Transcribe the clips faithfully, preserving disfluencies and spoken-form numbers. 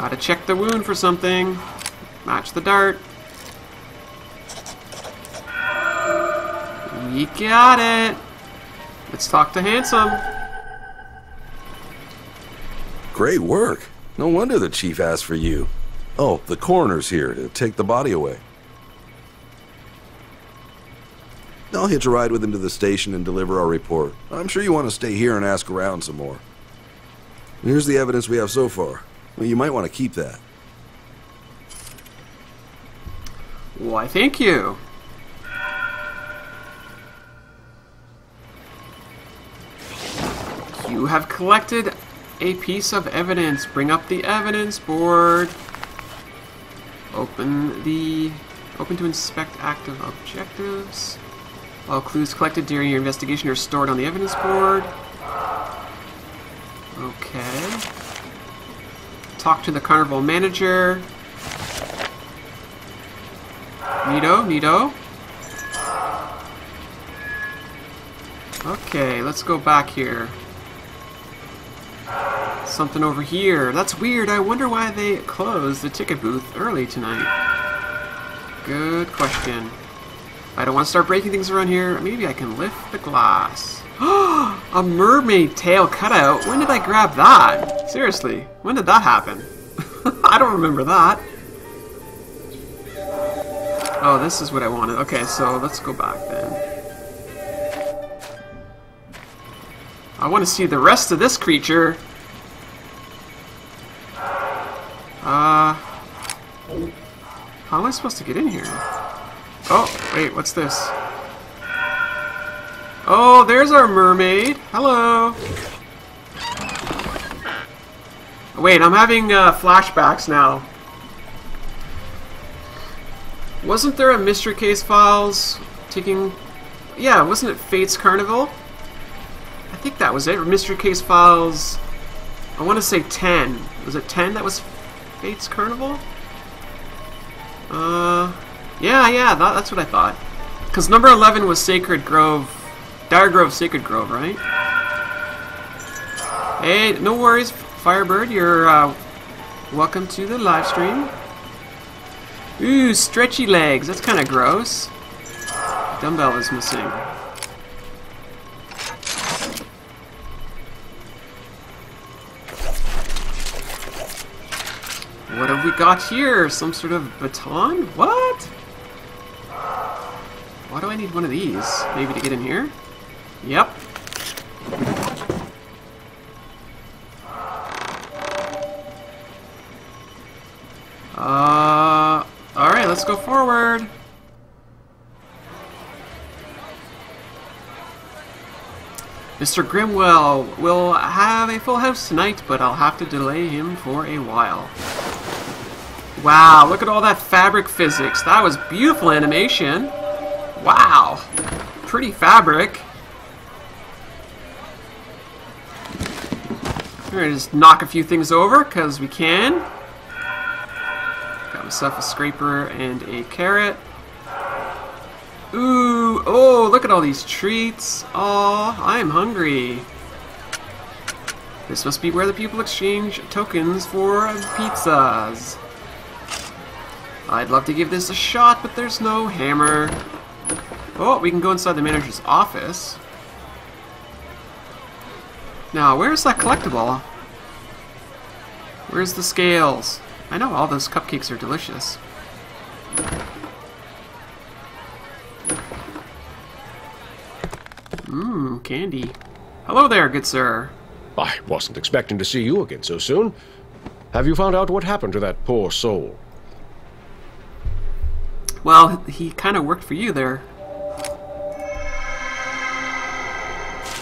Gotta check the wound for something. Match the dart. We got it. Let's talk to Handsome. Great work. No wonder the chief asked for you. Oh, the coroner's here to take the body away. I'll hitch a ride with him to the station and deliver our report. I'm sure you want to stay here and ask around some more. Here's the evidence we have so far. Well, you might want to keep that. Why, thank you. You have collected a piece of evidence. Bring up the evidence board. Open the... Open to inspect active objectives. All clues collected during your investigation are stored on the evidence board. Okay. Talk to the carnival manager. Nito, Nito. Okay, let's go back here. Something over here. That's weird. I wonder why they closed the ticket booth early tonight. Good question. I don't want to start breaking things around here. Maybe I can lift the glass. A mermaid tail cutout? When did I grab that? Seriously, when did that happen? I don't remember that. Oh, this is what I wanted. Okay, so let's go back then. I want to see the rest of this creature. Uh, how am I supposed to get in here? Oh, wait, what's this? Oh, there's our mermaid. Hello. Wait, I'm having uh, flashbacks now. Wasn't there a Mystery Case Files taking... Yeah, wasn't it Fate's Carnival? I think that was it. Mystery Case Files... I want to say ten. Was it ten that was Fate's Carnival? Uh... Yeah, yeah, that, that's what I thought. Because number eleven was Sacred Grove... Dire Grove, Sacred Grove, right? Hey, no worries, Firebird. You're uh, welcome to the live stream. Ooh, stretchy legs. That's kind of gross. Dumbbell is missing. What have we got here? Some sort of baton? What? Why do I need one of these? Maybe to get in here? Yep. Uh, alright, let's go forward. Mister Grimwell will have a full house tonight, but I'll have to delay him for a while. Wow, look at all that fabric physics. That was beautiful animation. Wow, pretty fabric. We're gonna just knock a few things over because we can. Got myself a scraper and a carrot. Ooh, oh, look at all these treats. Aw, I'm hungry. This must be where the people exchange tokens for pizzas. I'd love to give this a shot, but there's no hammer. Oh, we can go inside the manager's office. Now, where's that collectible? Where's the scales? I know all those cupcakes are delicious. Mmm, candy. Hello there, good sir. I wasn't expecting to see you again so soon. Have you found out what happened to that poor soul? Well, he kind of worked for you there.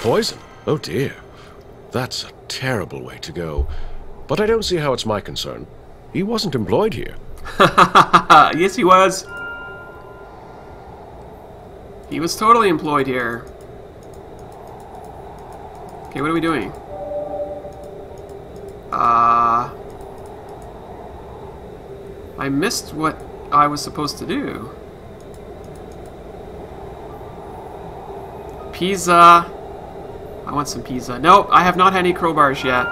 Poison? Oh dear. That's a terrible way to go. But I don't see how it's my concern. He wasn't employed here. Yes, he was. He was totally employed here. Okay, what are we doing? Uh... I missed what I was supposed to do. Pizza. I want some pizza. No, I have not had any crowbars yet.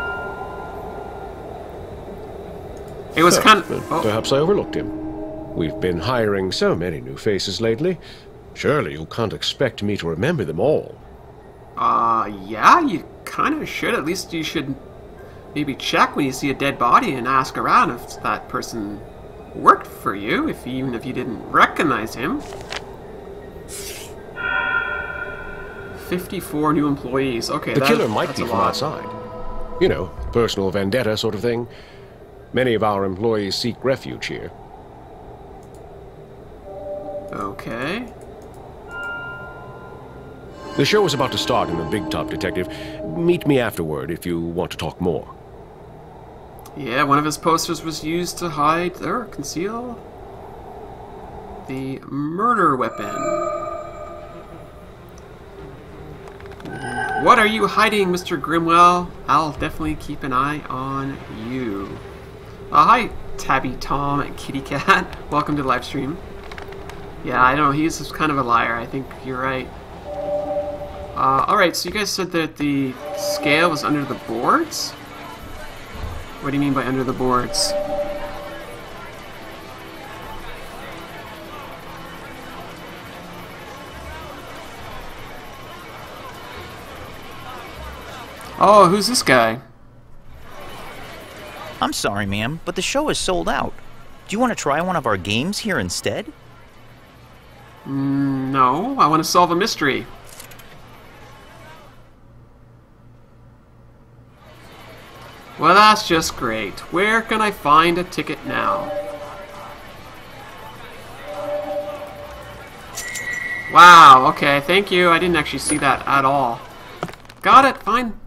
It was so, kind of... Oh. Perhaps I overlooked him. We've been hiring so many new faces lately. Surely you can't expect me to remember them all. Uh, yeah, you kind of should. At least you should maybe check when you see a dead body and ask around if that person worked for you, if even if you didn't recognize him. fifty-four new employees. Okay, the killer might be from outside. You know, personal vendetta sort of thing. Many of our employees seek refuge here. Okay. The show is about to start in the Big Top, Detective. Meet me afterward if you want to talk more. Yeah, one of his posters was used to hide or conceal the murder weapon. What are you hiding, Mister Grimwell? I'll definitely keep an eye on you. Uh, hi, Tabby Tom and Kitty Cat. Welcome to the live stream. Yeah, I know, he's just kind of a liar. I think you're right. Uh, Alright, so you guys said that the scale was under the boards? What do you mean by under the boards? Oh, who's this guy? I'm sorry, ma'am, but the show is sold out. Do you want to try one of our games here instead? Mm, no, I want to solve a mystery. Well, that's just great. Where can I find a ticket now? Wow, okay, thank you. I didn't actually see that at all. Got it, fine.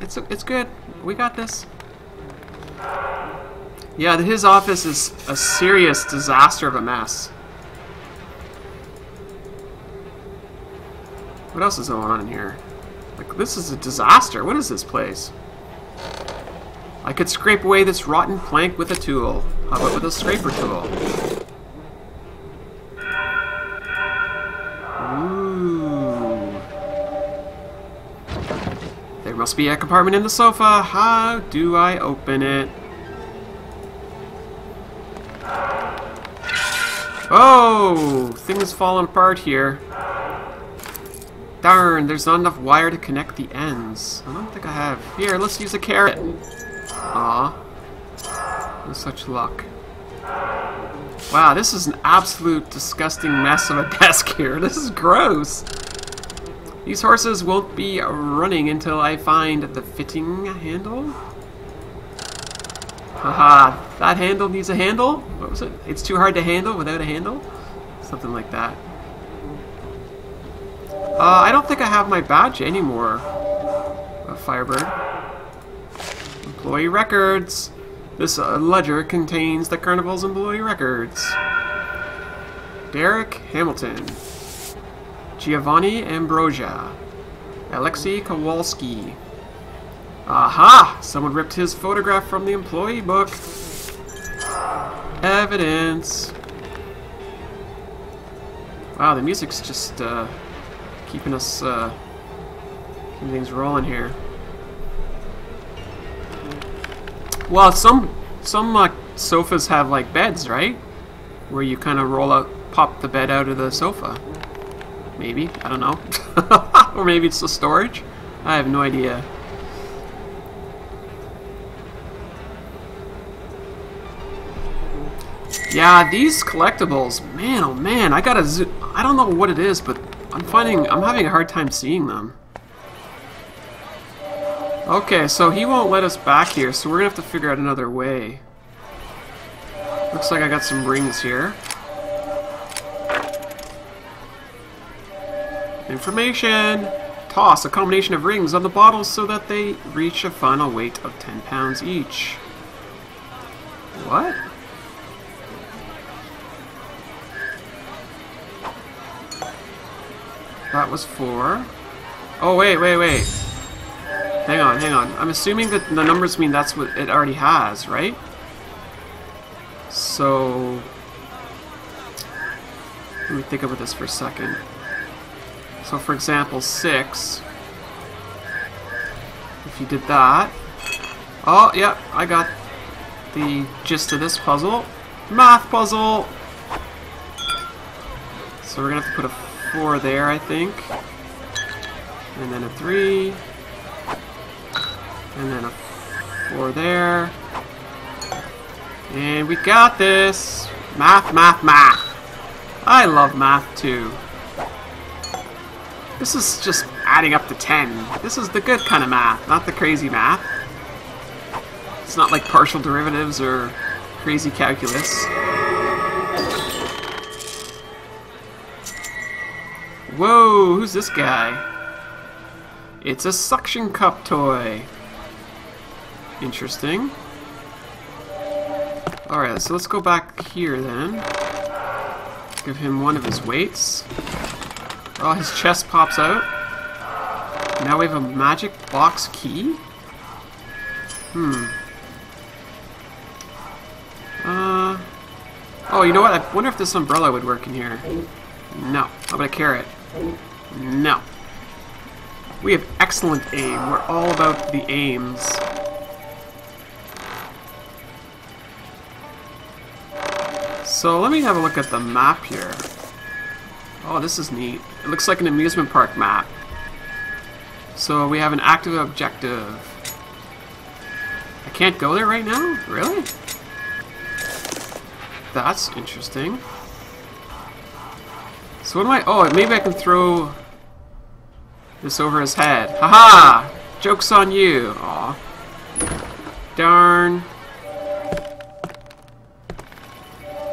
It's it's good. We got this. Yeah, his office is a serious disaster of a mess. What else is going on in here? Like, this is a disaster. What is this place? I could scrape away this rotten plank with a tool. How about with a scraper tool? Must be a compartment in the sofa. How do I open it? Oh! Things falling apart here. Darn, there's not enough wire to connect the ends. I don't think I have. Here, let's use a carrot. Aw. No such luck. Wow, this is an absolute disgusting mess of a desk here. This is gross. These horses won't be running until I find the fitting handle. Haha, that handle needs a handle? What was it? It's too hard to handle without a handle? Something like that. Uh, I don't think I have my badge anymore. Uh, Firebird. Employee records. This uh, ledger contains the carnival's employee records. Derek Hamilton. Giovanni Ambrosia. Alexei Kowalski. Aha! Someone ripped his photograph from the employee book. Evidence. Wow, the music's just uh, keeping us, uh, keeping things rolling here. Well, some some uh, sofas have like beds, right? Where you kind of roll out, pop the bed out of the sofa. Maybe. I don't know. Or maybe it's the storage? I have no idea. Yeah, these collectibles, man, oh man, I gotta zo- I don't know what it is, but I'm finding- I'm having a hard time seeing them. Okay, so he won't let us back here, so we're gonna have to figure out another way. Looks like I got some rings here. Information! Toss a combination of rings on the bottles so that they reach a final weight of ten pounds each. What? That was four. Oh, wait, wait, wait. Hang on, hang on. I'm assuming that the numbers mean that's what it already has, right? So... let me think about this for a second. So, for example, six. If you did that... Oh, yeah, I got the gist of this puzzle. Math puzzle! So we're going to have to put a four there, I think. And then a three. And then a four there. And we got this! Math, math, math! I love math too. This is just adding up to ten. This is the good kind of math, not the crazy math. It's not like partial derivatives or crazy calculus. Whoa, who's this guy? It's a suction cup toy. Interesting. Alright, so let's go back here then. Give him one of his weights. Oh, his chest pops out. Now we have a magic box key? Hmm. Uh. Oh, you know what? I wonder if this umbrella would work in here. No. How about a carrot? No. We have excellent aim. We're all about the aims. So let me have a look at the map here. Oh, this is neat. It looks like an amusement park map. So we have an active objective. I can't go there right now? Really? That's interesting. So what am I... Oh, maybe I can throw this over his head. Haha! -ha! Joke's on you! Aw. Darn.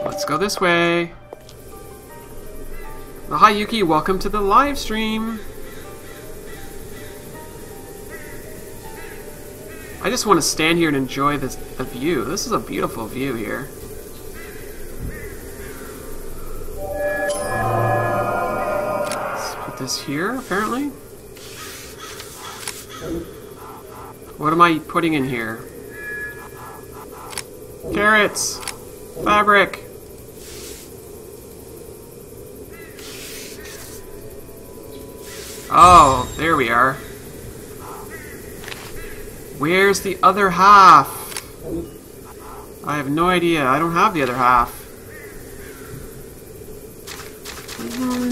Let's go this way. Well, hi Yuki, welcome to the live stream! I just want to stand here and enjoy this, the view. This is a beautiful view here. Let's put this here, apparently. What am I putting in here? Carrots! Fabric! Oh, there we are. Where's the other half? I have no idea. I don't have the other half.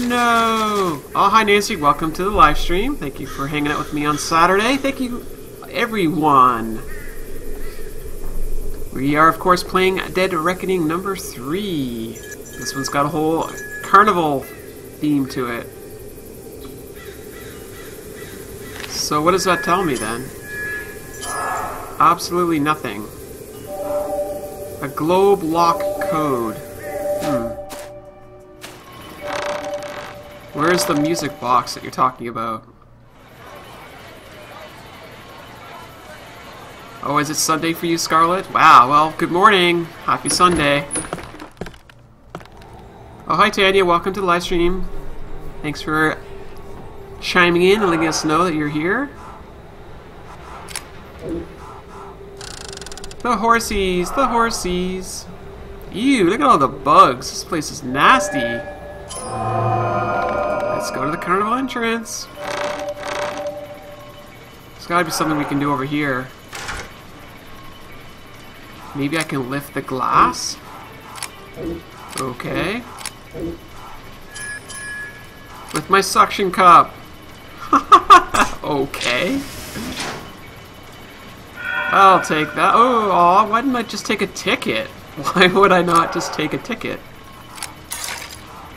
No! Oh, hi Nancy. Welcome to the live stream. Thank you for hanging out with me on Saturday. Thank you, everyone. We are, of course, playing Dead Reckoning number three. This one's got a whole carnival theme to it. So what does that tell me, then? Absolutely nothing. A globe lock code. Hmm. Where's the music box that you're talking about? Oh, is it Sunday for you, Scarlet? Wow, well, good morning. Happy Sunday. Oh, hi, Tanya. Welcome to the live stream. Thanks for chiming in and letting us know that you're here. The horsies, the horsies. Ew, look at all the bugs. This place is nasty. Let's go to the carnival entrance. There's gotta be something we can do over here. Maybe I can lift the glass? Okay. With my suction cup. Okay. I'll take that. Oh, aw, why didn't I just take a ticket? Why would I not just take a ticket?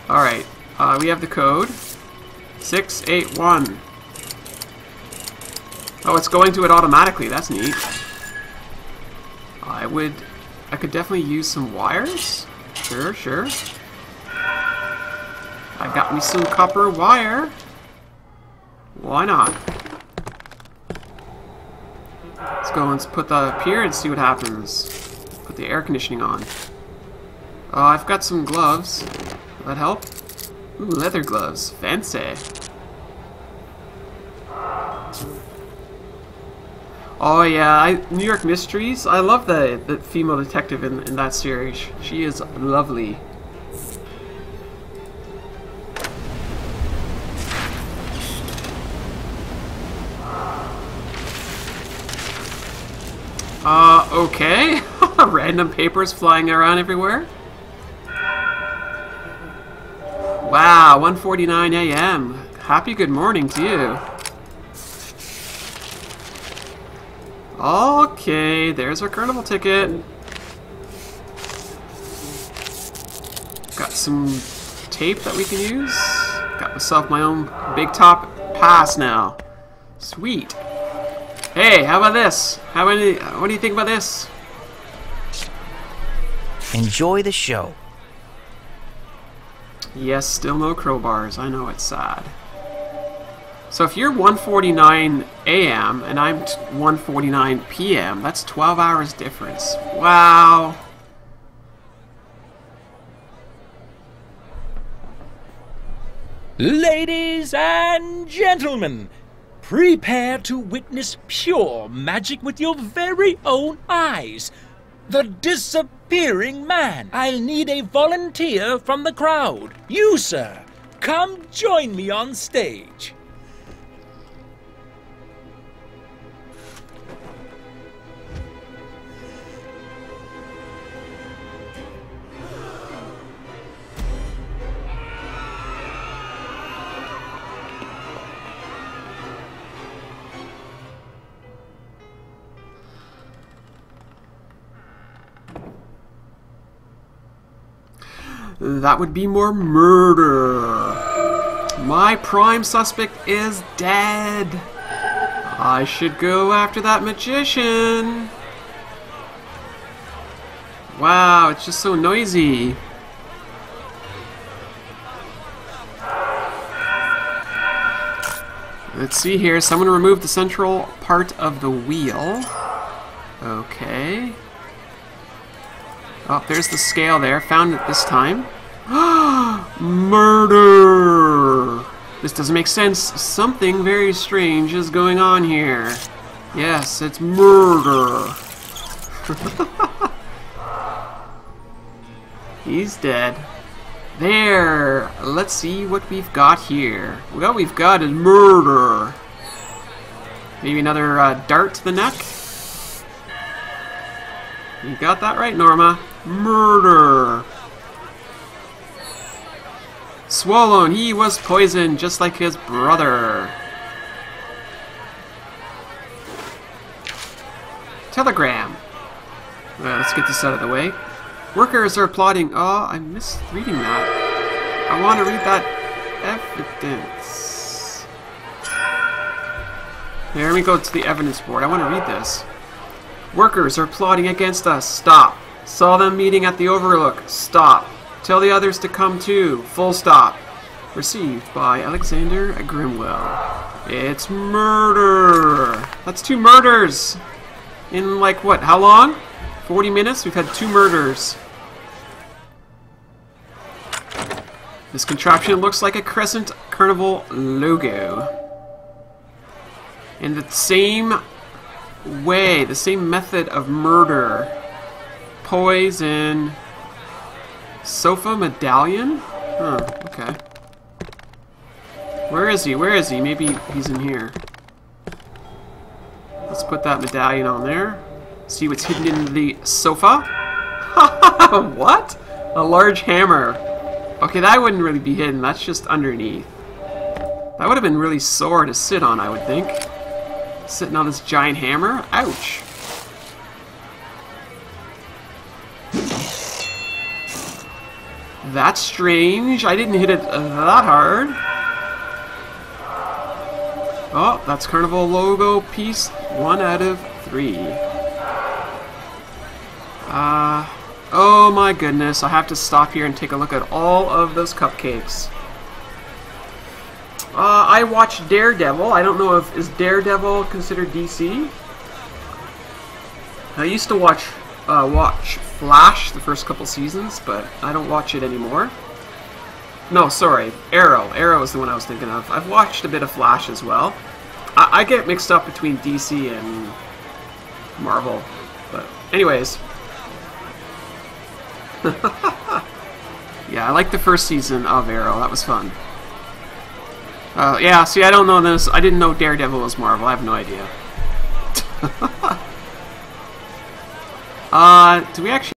Alright, uh, we have the code. six eight one. Oh, it's going to it automatically. That's neat. I would... I could definitely use some wires. Sure, sure. I got me some copper wire. Why not? Let's go and put that up here and see what happens. Put the air conditioning on. Uh, I've got some gloves. Will that help? Ooh, leather gloves. Fancy. Oh yeah, I, New York Mysteries. I love the, the female detective in, in that series. She is lovely. Okay. Random papers flying around everywhere. Wow, one forty-nine a m Happy good morning to you. Okay, there's our carnival ticket. Got some tape that we can use. Got myself my own big top pass now. Sweet. Hey, how about this? How many? What do you think about this? Enjoy the show. Yes, still no crowbars. I know, it's sad. So if you're one forty-nine a m and I'm one forty-nine p m, that's twelve hours difference. Wow. Ladies and gentlemen, prepare to witness pure magic with your very own eyes. The disappearing man. I'll need a volunteer from the crowd. You, sir, come join me on stage. That would be more murder. My prime suspect is dead. I should go after that magician. Wow, it's just so noisy. Let's see here. Someone removed the central part of the wheel. Okay. Oh, there's the scale there. Found it this time. Murder! This doesn't make sense. Something very strange is going on here. Yes, it's murder. He's dead. There! Let's see what we've got here. What we've got is murder. Maybe another uh, dart to the neck? You got that right, Norma. Murder. Swollen, he was poisoned just like his brother. Telegram. Well, let's get this out of the way. Workers are plotting. Oh, I missed reading that. I want to read that evidence. Here we go to the evidence board. I want to read this. Workers are plotting against us. Stop. Saw them meeting at the Overlook. Stop. Tell the others to come too. Full stop. Received by Alexander Grimwell. It's murder. That's two murders. In like what? How long? forty minutes? We've had two murders. This contraption looks like a Crescent Carnival logo. And the same way, the same method of murder. Poison. Sofa medallion? Huh, okay. Where is he? Where is he? Maybe he's in here. Let's put that medallion on there. See what's hidden in the sofa? What? A large hammer. Okay, that wouldn't really be hidden. That's just underneath. That would have been really sore to sit on, I would think. Sitting on this giant hammer? Ouch! That's strange. I didn't hit it that hard. Oh, that's Carnival logo piece. One out of three. Uh, oh my goodness. I have to stop here and take a look at all of those cupcakes. Uh, I watched Daredevil. I don't know if... Is Daredevil considered D C? I used to watch uh, watch Flash the first couple seasons, but I don't watch it anymore. No, sorry. Arrow. Arrow is the one I was thinking of. I've watched a bit of Flash as well. I, I get mixed up between D C and Marvel. But anyways. Yeah, I liked the first season of Arrow. That was fun. Uh, yeah, see, I don't know this. I didn't know Daredevil was Marvel. I have no idea. Uh, do we actually